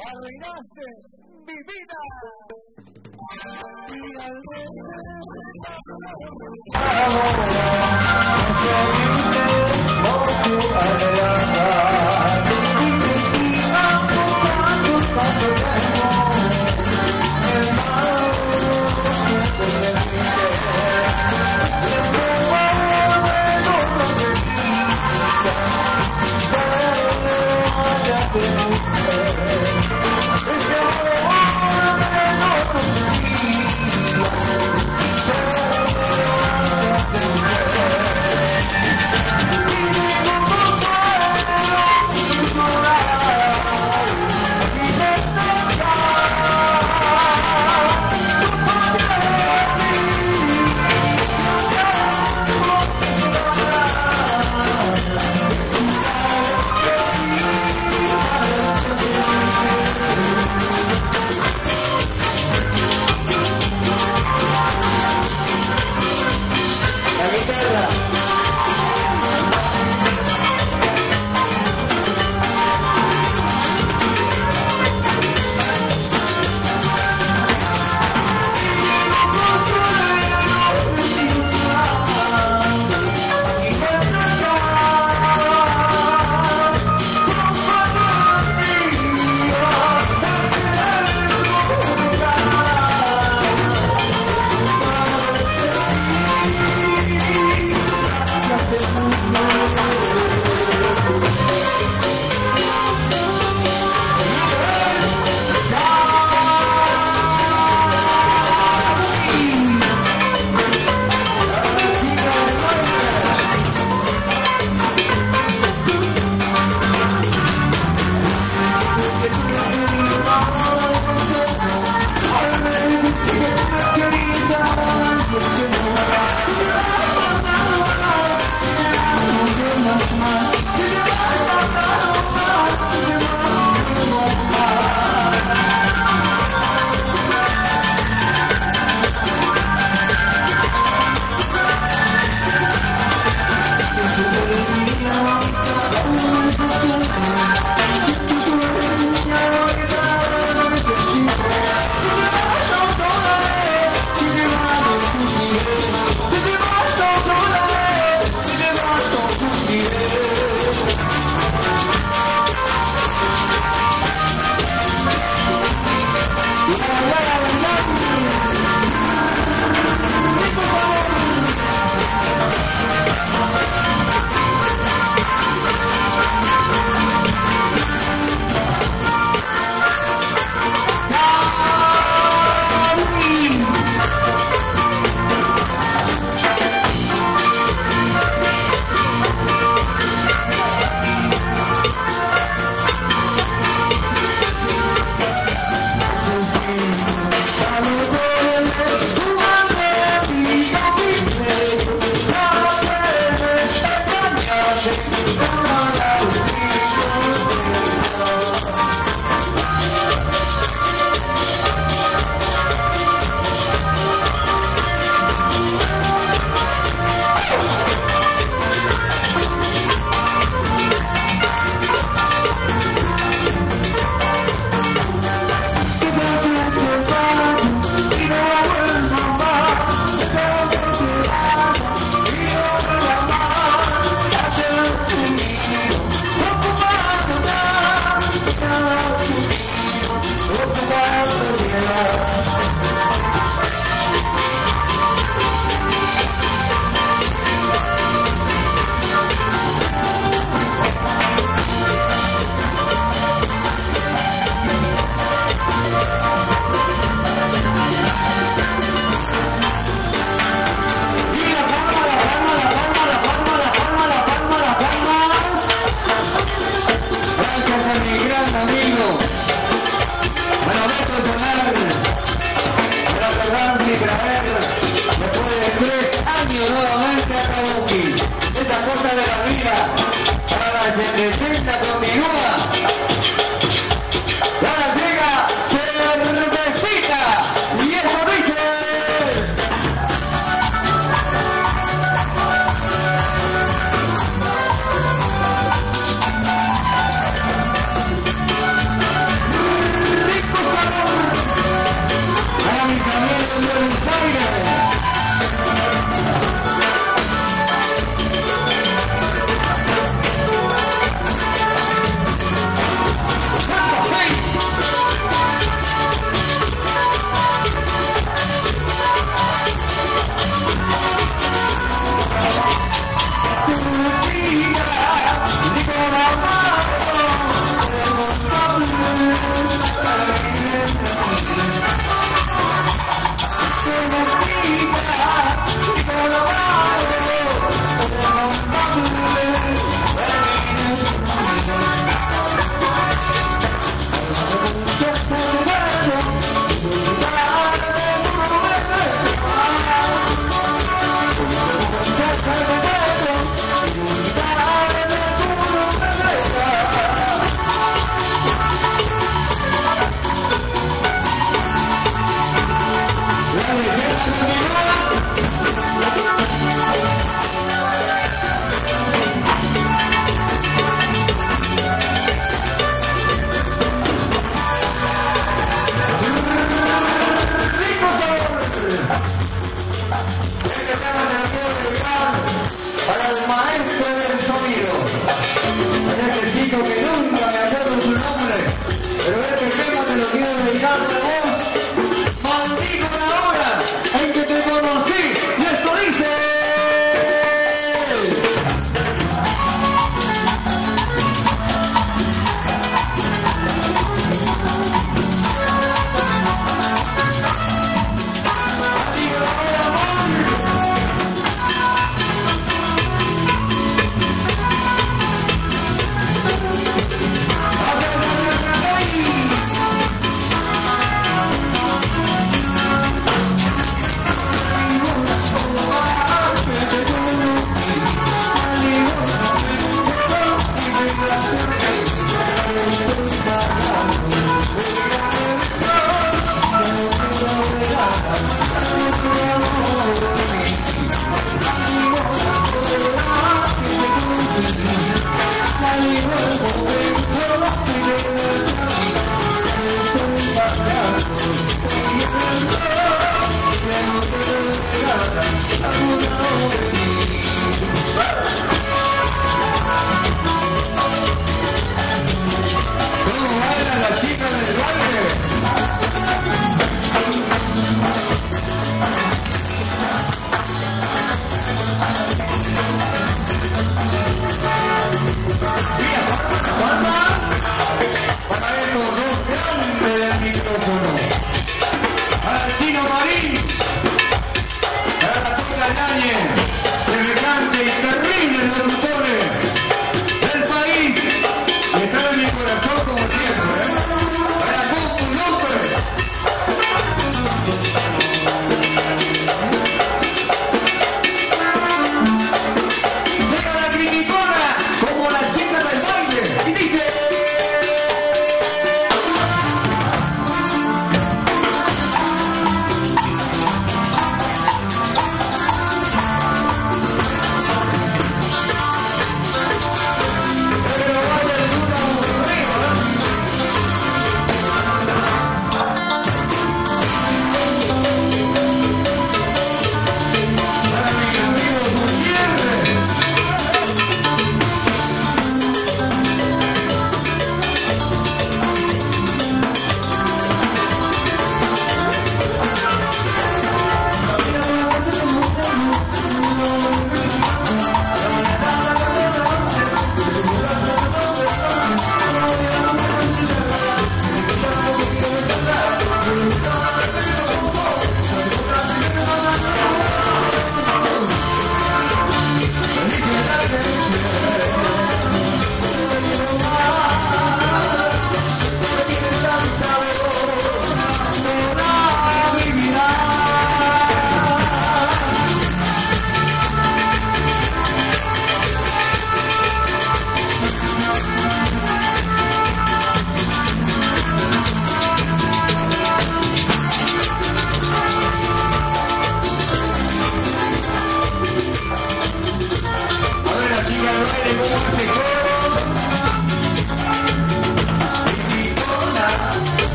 ¡Arruinaste mi vida!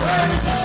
Let's go.